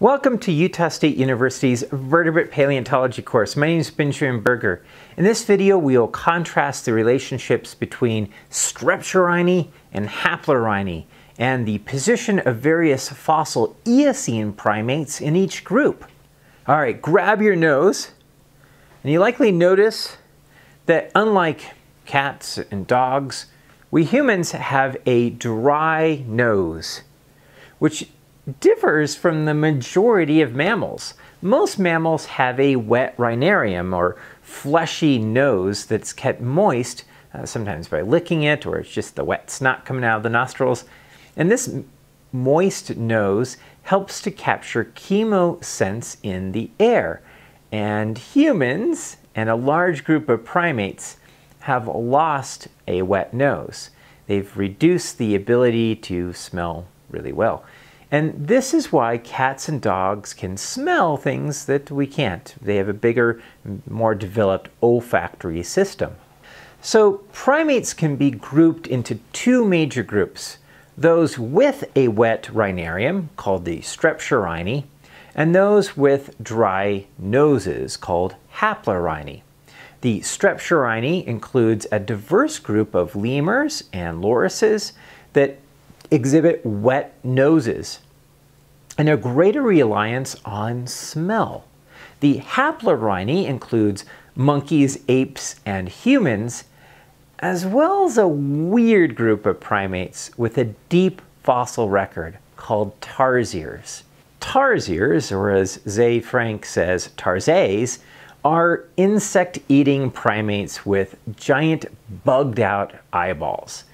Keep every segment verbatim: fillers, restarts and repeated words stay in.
Welcome to Utah State University's Vertebrate Paleontology course. My name is Benjamin Burger. In this video, we will contrast the relationships between Strepsirrhini and Haplorhini and the position of various fossil Eocene primates in each group. All right, grab your nose, and you likely notice that unlike cats and dogs, we humans have a dry nose, which differs from the majority of mammals. Most mammals have a wet rhinarium, or fleshy nose that's kept moist, uh, sometimes by licking it, or it's just the wet snot coming out of the nostrils. And this moist nose helps to capture chemosynth in the air. And humans and a large group of primates have lost a wet nose. They've reduced the ability to smell really well. And this is why cats and dogs can smell things that we can't. They have a bigger, more developed olfactory system. So primates can be grouped into two major groups: those with a wet rhinarium, called the Strepsirrhini, and those with dry noses, called Haplorhini. The Strepsirrhini includes a diverse group of lemurs and lorises that exhibit wet noses and a greater reliance on smell. The Haplorhini includes monkeys, apes, and humans, as well as a weird group of primates with a deep fossil record called Tarsiers. Tarsiers, or as Zay Frank says, Tarsiers, are insect-eating primates with giant bugged-out eyeballs.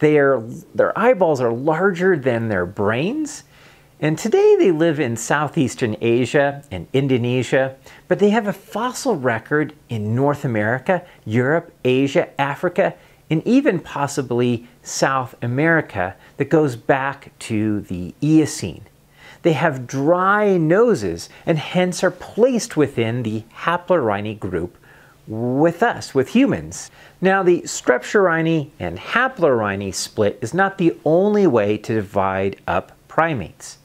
They are, their eyeballs are larger than their brains, and today they live in Southeastern Asia and Indonesia, but they have a fossil record in North America, Europe, Asia, Africa, and even possibly South America that goes back to the Eocene. They have dry noses and hence are placed within the Haplorhini group with us, with humans. Now, the Strepsirrhini and Haplorhini split is not the only way to divide up primates.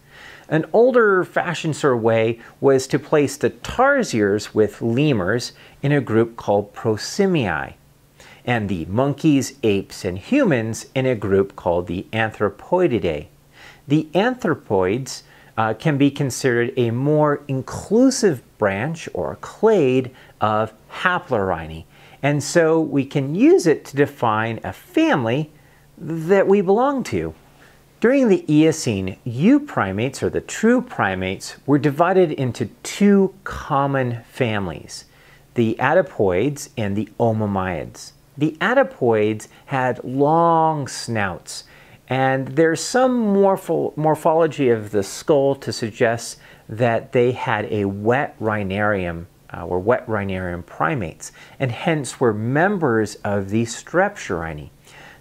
An older fashioned sort of way was to place the Tarsiers with lemurs in a group called prosimii, and the monkeys, apes, and humans in a group called the Anthropoididae. The Anthropoids uh, can be considered a more inclusive branch or clade of Haplorhini, and so we can use it to define a family that we belong to. During the Eocene, euprimates, or the true primates, were divided into two common families: the Adapoids and the Omomyids. The Adapoids had long snouts, and there's some morpho morphology of the skull to suggest that they had a wet rhinarium, uh, were wet rhinarium primates, and hence were members of the Strepsirrhini.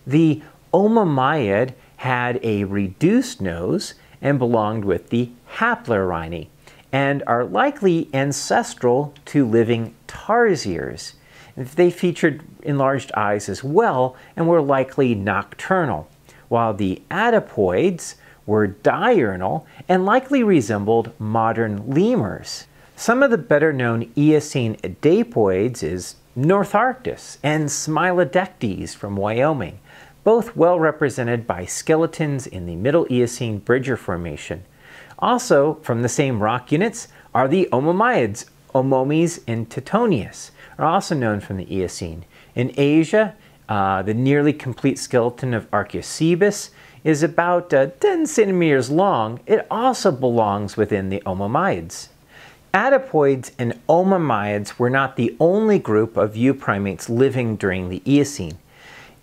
The Omomyid had a reduced nose and belonged with the Haplorhini, and are likely ancestral to living Tarsiers. They featured enlarged eyes as well and were likely nocturnal, while the Adapoids were diurnal and likely resembled modern lemurs. Some of the better known Eocene adapoids is Northarctus and Smilodectes from Wyoming, both well represented by skeletons in the Middle Eocene Bridger Formation. Also from the same rock units are the Omomyids. Omomys and Tetonius are also known from the Eocene. In Asia, uh, the nearly complete skeleton of Archaeocebus is about uh, ten centimeters long. It also belongs within the Omomyids. Adapoids and Omomyids were not the only group of euprimates living during the Eocene.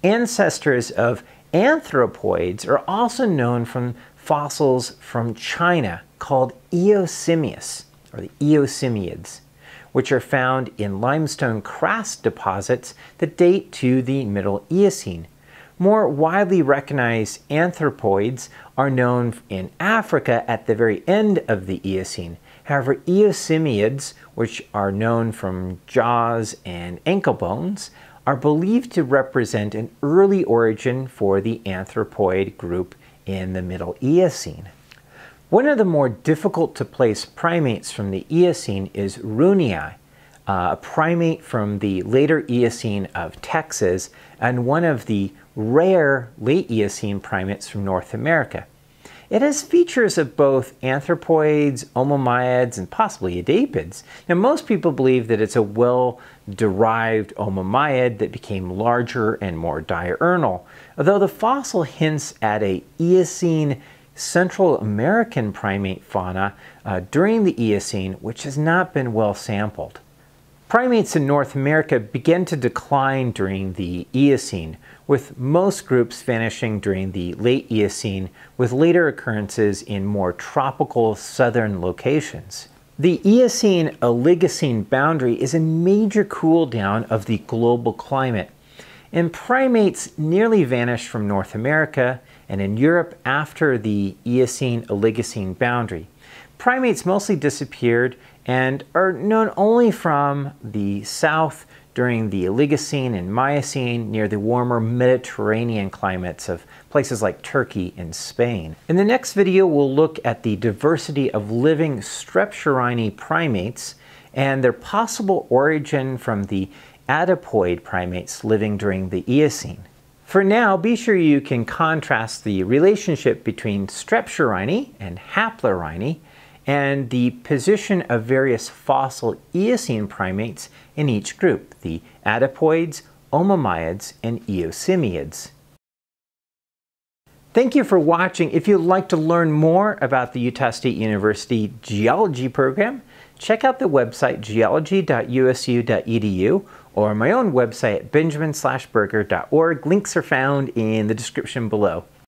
Ancestors of anthropoids are also known from fossils from China called Eosimius, or the Eosimiids, which are found in limestone crust deposits that date to the Middle Eocene. More widely recognized anthropoids are known in Africa at the very end of the Eocene. However, Eosimiids, which are known from jaws and ankle bones, are believed to represent an early origin for the anthropoid group in the Middle Eocene. One of the more difficult to place primates from the Eocene is Runia, uh, a primate from the later Eocene of Texas and one of the rare late Eocene primates from North America. It has features of both anthropoids, Omomyids, and possibly Adapoids. Now, most people believe that it's a well-derived Omomyid that became larger and more diurnal, although the fossil hints at a Eocene Central American primate fauna uh, during the Eocene, which has not been well sampled. Primates in North America began to decline during the Eocene, with most groups vanishing during the late Eocene, with later occurrences in more tropical southern locations. The Eocene-Oligocene boundary is a major cool down of the global climate, and primates nearly vanished from North America and in Europe after the Eocene-Oligocene boundary. Primates mostly disappeared and are known only from the south during the Oligocene and Miocene near the warmer Mediterranean climates of places like Turkey and Spain. In the next video, we'll look at the diversity of living Strepsirrhini primates and their possible origin from the Adapoid primates living during the Eocene. For now, be sure you can contrast the relationship between Strepsirrhini and Haplorhini and the position of various fossil Eocene primates in each group, the Adapoids, Omomyids, and Eosimiids. Thank you for watching. If you'd like to learn more about the Utah State University Geology program, check out the website geology dot u s u dot e d u or my own website at benjamin burger dot org. Links are found in the description below.